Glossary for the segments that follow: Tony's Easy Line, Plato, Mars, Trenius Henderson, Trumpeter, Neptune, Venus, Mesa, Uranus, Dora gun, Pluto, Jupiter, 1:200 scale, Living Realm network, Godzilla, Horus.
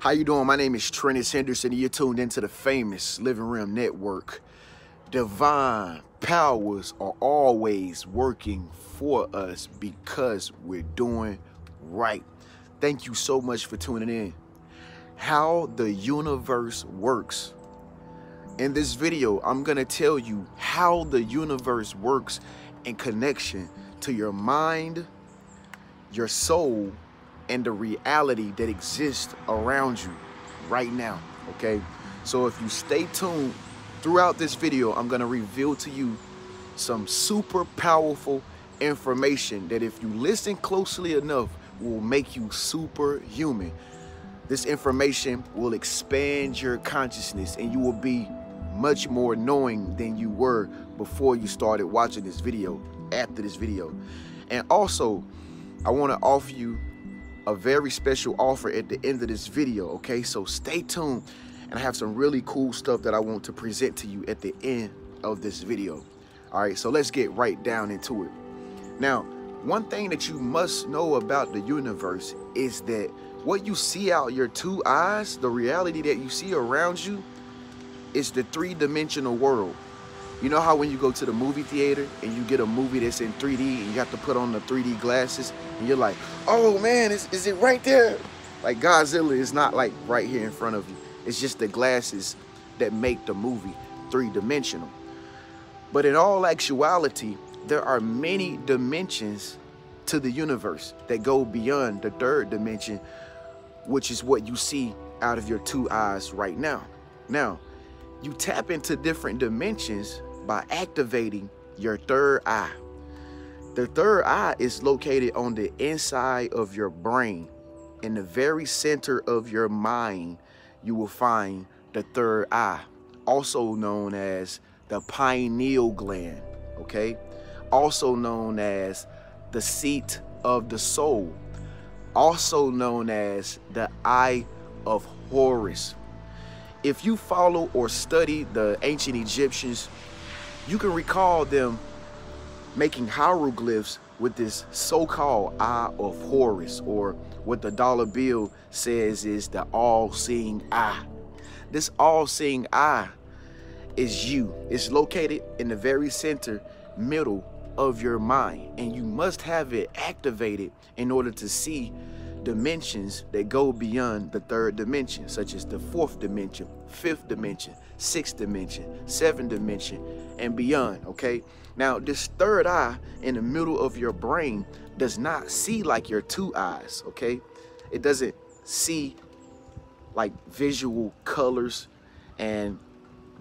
How you doing? My name is Trenius Henderson, and you're tuned into the famous Living Realm network. Divine powers are always working for us because we're doing right. Thank you so much for tuning in. How the universe works. In this video, I'm gonna tell you how the universe works in connection to your mind, your soul, and the reality that exists around you right now, okay? So if you stay tuned throughout this video, I'm gonna reveal to you some super powerful information that if you listen closely enough will make you superhuman. This information will expand your consciousness and you will be much more knowing than you were before you started watching this video, after this video. And also, I wanna offer you a very special offer at the end of this video, okay? So stay tuned, and I have some really cool stuff that I want to present to you at the end of this video. All right, so let's get right down into it. Now, one thing that you must know about the universe is that what you see out your two eyes, the reality that you see around you, is the three-dimensional world. You know how when you go to the movie theater and you get a movie that's in 3D and you have to put on the 3D glasses and you're like, oh man, is it right there? Like Godzilla is not like right here in front of you. It's just the glasses that make the movie three-dimensional. But in all actuality, there are many dimensions to the universe that go beyond the third dimension, which is what you see out of your two eyes right now. Now, you tap into different dimensions by activating your third eye. The third eye is located on the inside of your brain. In the very center of your mind, you will find the third eye, also known as the pineal gland, okay? Also known as the seat of the soul, also known as the eye of Horus. If you follow or study the ancient Egyptians, you can recall them making hieroglyphs with this so-called eye of Horus, or what the dollar bill says is the all-seeing eye. This all-seeing eye is you. It's located in the very center, middle of your mind, and you must have it activated in order to see dimensions that go beyond the third dimension, such as the fourth dimension, fifth dimension, sixth dimension, seventh dimension, and beyond, okay? Now, this third eye in the middle of your brain does not see like your two eyes, okay? It doesn't see like visual colors and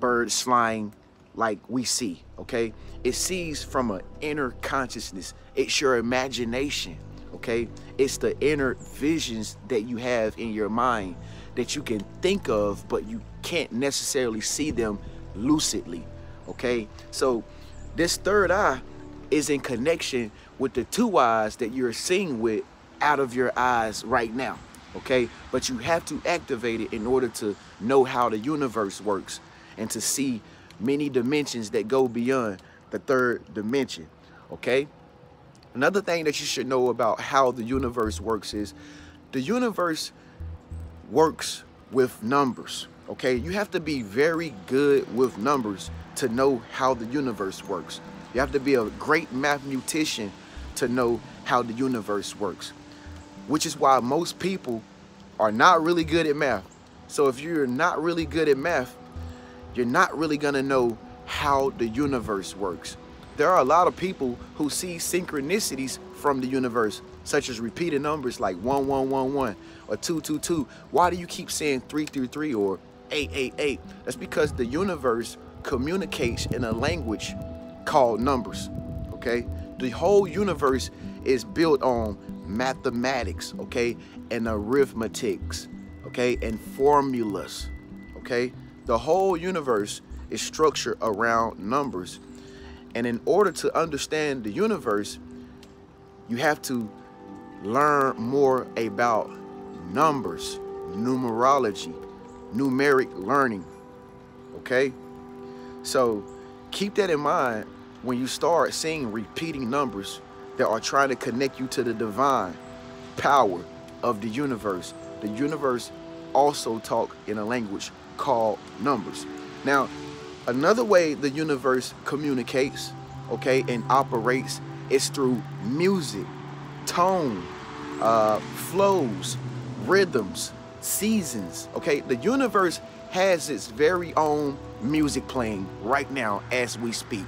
birds flying like we see, okay? It sees from an inner consciousness. It's your imagination, okay? It's the inner visions that you have in your mind that you can think of, but you can't necessarily see them lucidly, okay? So this third eye is in connection with the two eyes that you're seeing with out of your eyes right now, okay? But you have to activate it in order to know how the universe works and to see many dimensions that go beyond the third dimension, okay? Another thing that you should know about how the universe works is the universe works with numbers, okay? You have to be very good with numbers to know how the universe works. You have to be a great mathematician to know how the universe works, which is why most people are not really good at math. So if you're not really good at math, you're not really gonna know how the universe works. There are a lot of people who see synchronicities from the universe, such as repeated numbers like 1111 or 222. Why do you keep saying 333 or 888? That's because the universe communicates in a language called numbers, okay? The whole universe is built on mathematics, okay? And arithmetics, okay? And formulas, okay? The whole universe is structured around numbers. And in order to understand the universe, you have to learn more about numbers, numerology, numeric learning, okay? So keep that in mind when you start seeing repeating numbers that are trying to connect you to the divine power of the universe. The universe also talk in a language called numbers. Now, another way the universe communicates, okay, and operates is through music, tone, flows, rhythms, seasons, okay? The universe has its very own music playing right now as we speak.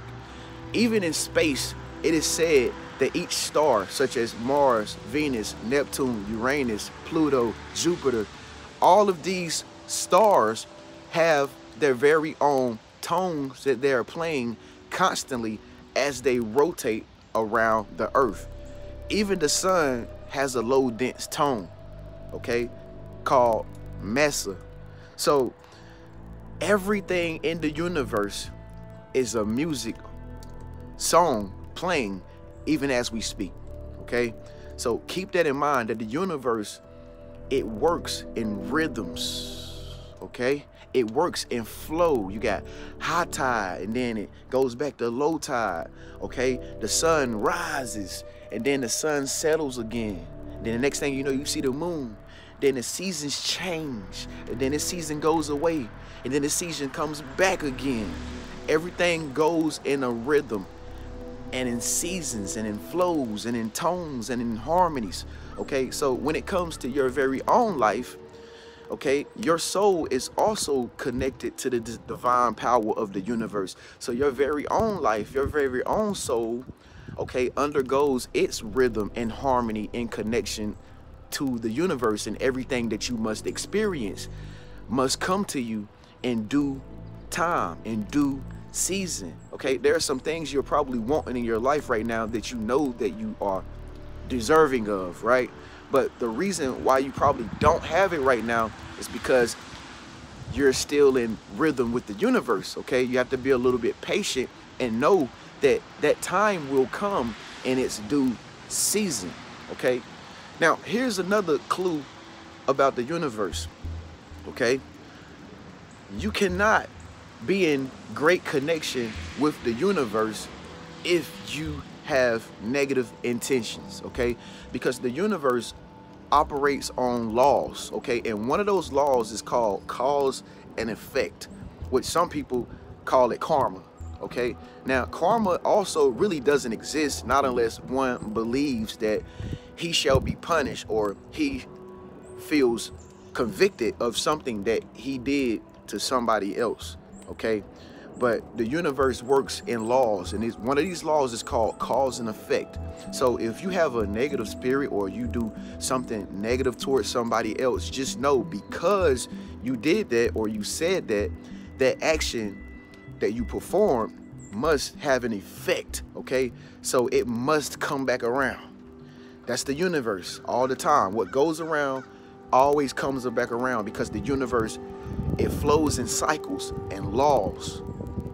Even in space, it is said that each star, such as Mars, Venus, Neptune, Uranus, Pluto, Jupiter, all of these stars have their very own tones that they are playing constantly as they rotate around the earth. Even the sun has a low dense tone, okay, called Mesa. So everything in the universe is a music song playing even as we speak, okay? So keep that in mind, that the universe, it works in rhythms, okay? It works in flow. You got high tide and then it goes back to low tide, okay? The sun rises and then the sun settles again. Then the next thing you know, you see the moon. Then the seasons change, and then the season goes away, and then the season comes back again. Everything goes in a rhythm, and in seasons, and in flows, and in tones, and in harmonies, okay? So when it comes to your very own life, okay, your soul is also connected to the divine power of the universe. So your very own life, your very own soul, okay, undergoes its rhythm and harmony in connection to the universe, and everything that you must experience must come to you in due time, in due season, okay? There are some things you're probably wanting in your life right now that you know that you are deserving of, right? But the reason why you probably don't have it right now is because you're still in rhythm with the universe, okay? You have to be a little bit patient and know that that time will come in its due season, okay? Now, here's another clue about the universe, okay? You cannot be in great connection with the universe if you have negative intentions, okay? Because the universe operates on laws, okay? And one of those laws is called cause and effect, which some people call it karma, okay? Now, karma also really doesn't exist, not unless one believes that he shall be punished or he feels convicted of something that he did to somebody else, okay? But the universe works in laws, and one of these laws is called cause and effect. So if you have a negative spirit or you do something negative towards somebody else, just know because you did that or you said that, that action that you performed must have an effect, okay? So it must come back around. That's the universe all the time. What goes around always comes back around, because the universe, it flows in cycles and laws,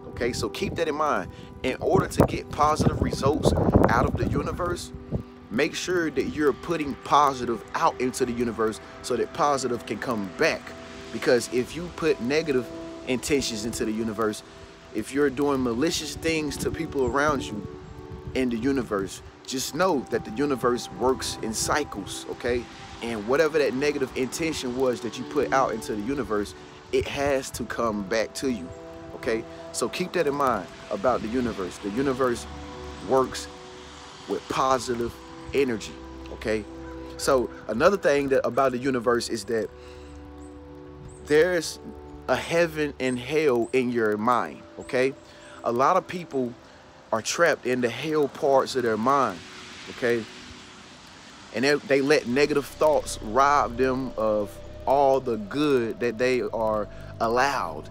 okay? So keep that in mind. In order to get positive results out of the universe, make sure that you're putting positive out into the universe so that positive can come back. Because if you put negative intentions into the universe, if you're doing malicious things to people around you in the universe, just know that the universe works in cycles, okay? And whatever that negative intention was that you put out into the universe, it has to come back to you, okay? So keep that in mind about the universe. The universe works with positive energy, okay? So another thing that about the universe is that there's a heaven and hell in your mind, okay? A lot of people are trapped in the hell parts of their mind, okay? And they let negative thoughts rob them of all the good that they are allowed.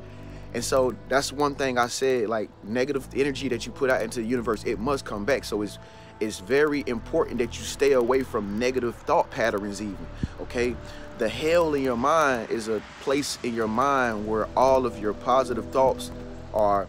And so that's one thing I said, like, negative energy that you put out into the universe, it must come back. So it's very important that you stay away from negative thought patterns even, okay? The hell in your mind is a place in your mind where all of your positive thoughts are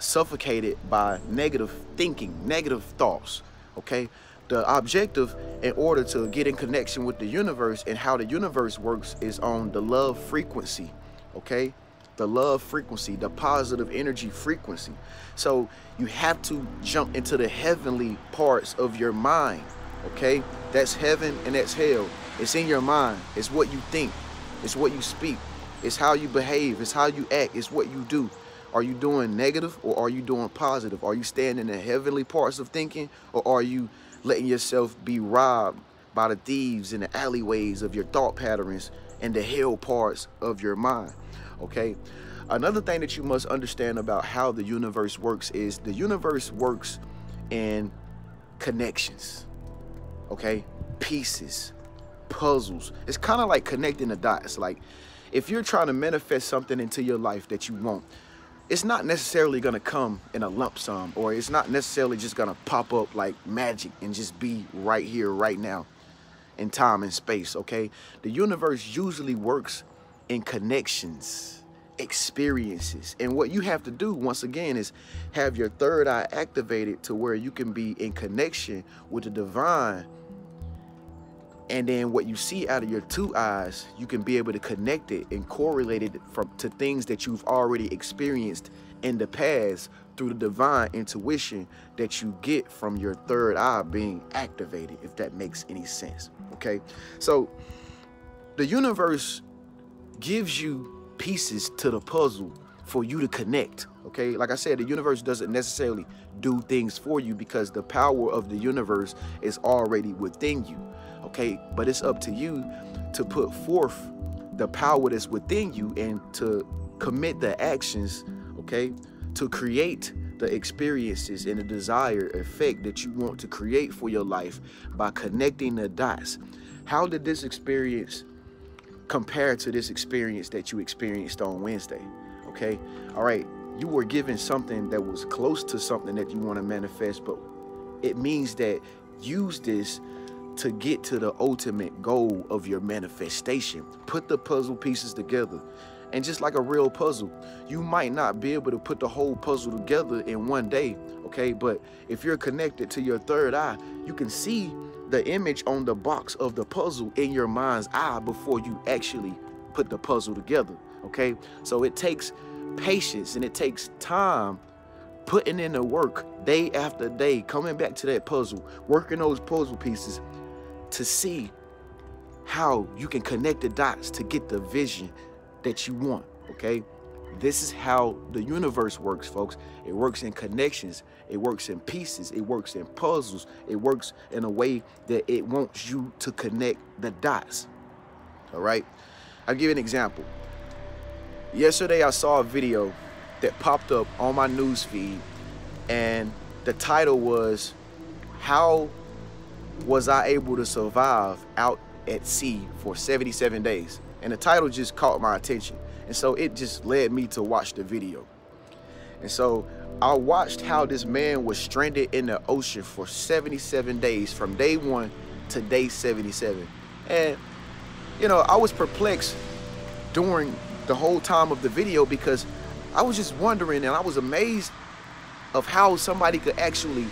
suffocated by negative thinking, negative thoughts, okay? The objective, in order to get in connection with the universe and how the universe works, is on the love frequency, okay? The love frequency, the positive energy frequency. So you have to jump into the heavenly parts of your mind, okay? That's heaven and that's hell. It's in your mind. It's what you think, It's what you speak. It's how you behave. It's how you act. It's what you do. Are you doing negative or are you doing positive? Are you staying in the heavenly parts of thinking, or are you letting yourself be robbed by the thieves in the alleyways of your thought patterns and the hell parts of your mind? Okay. Another thing that you must understand about how the universe works is the universe works in connections. Okay. Pieces, puzzles. It's kind of like connecting the dots. Like if you're trying to manifest something into your life that you want, it's not necessarily going to come in a lump sum, or it's not necessarily just going to pop up like magic and just be right here, right now in time and space. Okay. The universe usually works in connections, experiences. And what you have to do once again is have your third eye activated to where you can be in connection with the divine. And then what you see out of your two eyes, you can be able to connect it and correlate it to things that you've already experienced in the past through the divine intuition that you get from your third eye being activated, if that makes any sense. Okay, so the universe gives you pieces to the puzzle for you to connect. Okay, like I said, the universe doesn't necessarily do things for you because the power of the universe is already within you. Okay, but it's up to you to put forth the power that's within you and to commit the actions, okay, to create the experiences and the desired effect that you want to create for your life by connecting the dots. How did this experience compare to this experience that you experienced on Wednesday? Okay, all right, you were given something that was close to something that you want to manifest, but it means that use this to get to the ultimate goal of your manifestation. Put the puzzle pieces together. And just like a real puzzle, you might not be able to put the whole puzzle together in one day, okay? But if you're connected to your third eye, you can see the image on the box of the puzzle in your mind's eye before you actually put the puzzle together, okay? So it takes patience and it takes time, putting in the work day after day, coming back to that puzzle, working those puzzle pieces, to see how you can connect the dots to get the vision that you want, okay? This is how the universe works, folks. It works in connections. It works in pieces. It works in puzzles. It works in a way that it wants you to connect the dots, all right? I'll give you an example. Yesterday, I saw a video that popped up on my news feed, and the title was, "How was I able to survive out at sea for 77 days? And the title just caught my attention. And so it just led me to watch the video. And so I watched how this man was stranded in the ocean for 77 days, from day one to day 77. And, you know, I was perplexed during the whole time of the video because I was just wondering, and I was amazed of how somebody could actually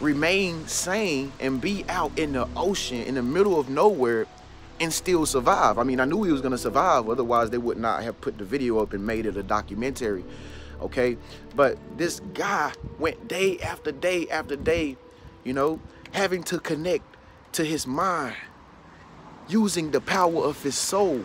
remain sane and be out in the ocean in the middle of nowhere and still survive. I mean, I knew he was going to survive, otherwise they would not have put the video up and made it a documentary, okay? But this guy went day after day after day, you know, having to connect to his mind, using the power of his soul,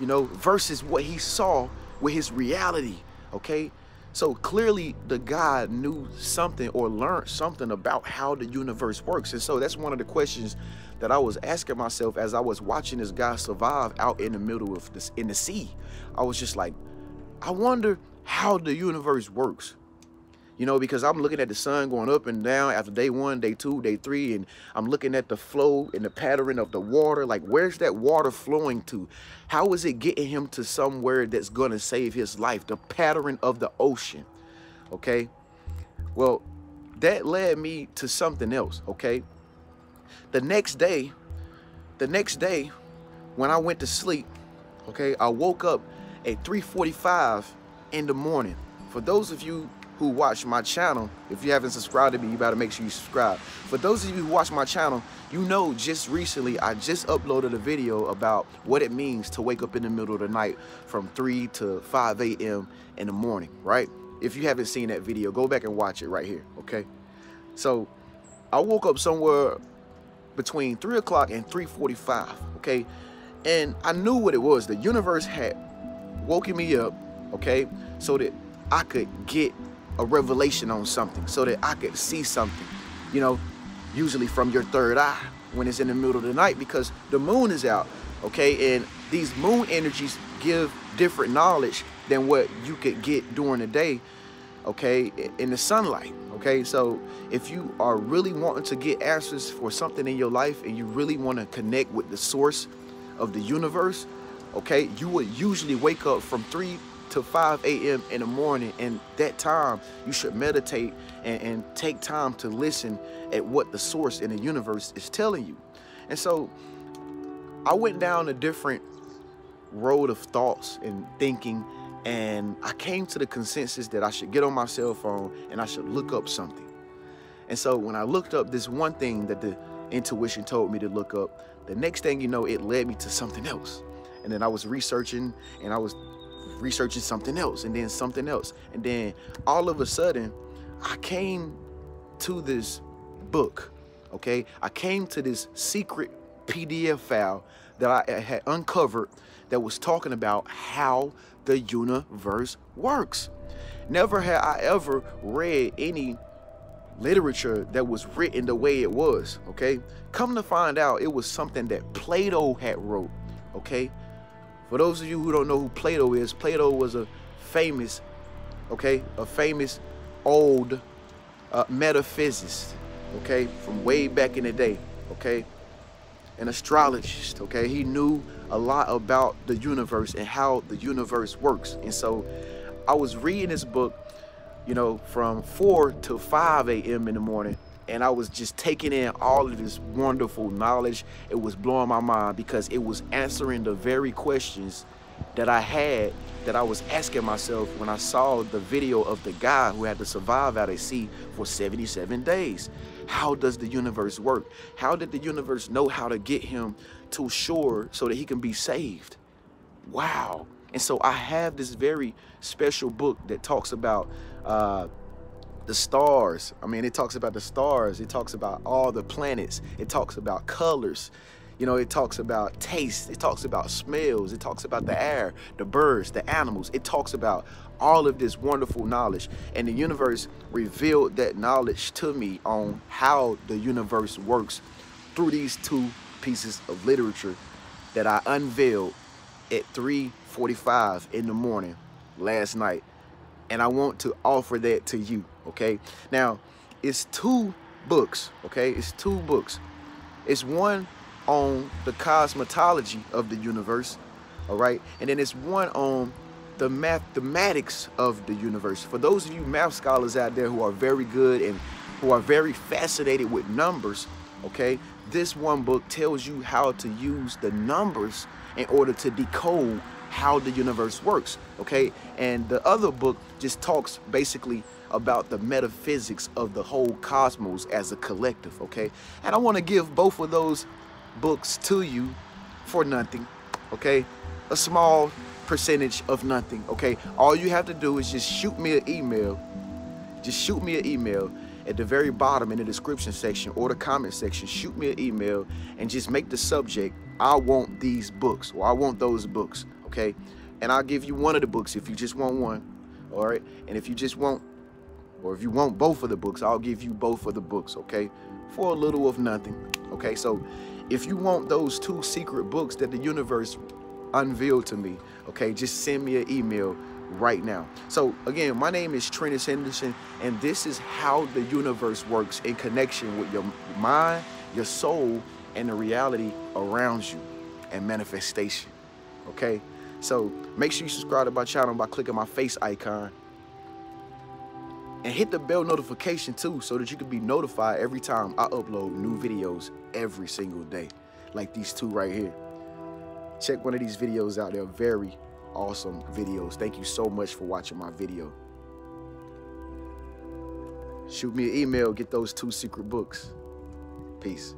you know, versus what he saw with his reality, okay? So clearly the guy knew something or learned something about how the universe works. And so that's one of the questions that I was asking myself as I was watching this guy survive out in the middle of this, in the sea. I was just like, I wonder how the universe works. You know, because I'm looking at the sun going up and down after day one, day two, day three, and I'm looking at the flow and the pattern of the water. Like, where's that water flowing to? How is it getting him to somewhere that's going to save his life? The pattern of the ocean, okay? Well, that led me to something else, okay? The next day, when I went to sleep, okay, I woke up at 3:45 in the morning. For those of you who watch my channel, if you haven't subscribed to me, you better make sure you subscribe. For those of you who watch my channel, you know just recently I just uploaded a video about what it means to wake up in the middle of the night from 3 to 5 a.m. in the morning, right? If you haven't seen that video, go back and watch it right here, okay? So I woke up somewhere between 3 o'clock and 3:45, okay? And I knew what it was. The universe had woken me up, okay, so that I could get a revelation on something, so that I could see something, you know, usually from your third eye when it's in the middle of the night, because the moon is out, okay? And these moon energies give different knowledge than what you could get during the day, okay, in the sunlight, okay? So if you are really wanting to get answers for something in your life and you really want to connect with the source of the universe, okay, you would usually wake up from 3 to 5 a.m. in the morning, and that time you should meditate and take time to listen at what the source in the universe is telling you. And so I went down a different road of thoughts and thinking, and I came to the consensus that I should get on my cell phone and I should look up something. And so when I looked up this one thing that the intuition told me to look up, the next thing you know, it led me to something else. And then I was researching, and I was researching something else, and then something else, and then all of a sudden I came to this book, okay? I came to this secret PDF file that I had uncovered that was talking about how the universe works. Never had I ever read any literature that was written the way it was, okay? Come to find out, it was something that Plato had wrote, okay? For those of you who don't know who Plato is, Plato was a famous, okay, a famous old metaphysicist, okay, from way back in the day, okay, an astrologist, okay. He knew a lot about the universe and how the universe works. And so I was reading this book, you know, from 4 to 5 a.m. in the morning, and I was just taking in all of this wonderful knowledge. It was blowing my mind because it was answering the very questions that I had, that I was asking myself when I saw the video of the guy who had to survive out at sea for 77 days. How does the universe work? How did the universe know how to get him to shore so that he can be saved? Wow. And so I have this very special book that talks about the stars. I mean, it talks about the stars, it talks about all the planets, it talks about colors, you know, it talks about taste, it talks about smells, it talks about the air, the birds, the animals. It talks about all of this wonderful knowledge, and the universe revealed that knowledge to me on how the universe works through these two pieces of literature that I unveiled at 3:45 in the morning last night. And I want to offer that to you, okay? Now, it's two books, okay? It's two books. It's one on the cosmetology of the universe, all right? And then it's one on the mathematics of the universe. For those of you math scholars out there who are very good and who are very fascinated with numbers, okay? This one book tells you how to use the numbers in order to decode how the universe works, okay? And the other book just talks basically about the metaphysics of the whole cosmos as a collective, okay? And I want to give both of those books to you for nothing, okay? A small percentage of nothing, okay? All you have to do is just shoot me an email. Just shoot me an email at the very bottom in the description section or the comment section. Shoot me an email and just make the subject, "I want these books," or "I want those books." Okay, and I'll give you one of the books if you just want one, all right? And if you just want, or if you want both of the books, I'll give you both of the books, okay? For a little of nothing, okay? So if you want those two secret books that the universe unveiled to me, okay, just send me an email right now. So again, my name is Trenius Henderson, and this is how the universe works in connection with your mind, your soul, and the reality around you and manifestation, okay? So make sure you subscribe to my channel by clicking my face icon, and hit the bell notification too, so that you can be notified every time I upload new videos every single day, like these two right here. Check one of these videos out. They're very awesome videos. Thank you so much for watching my video. Shoot me an email, get those two secret books. Peace.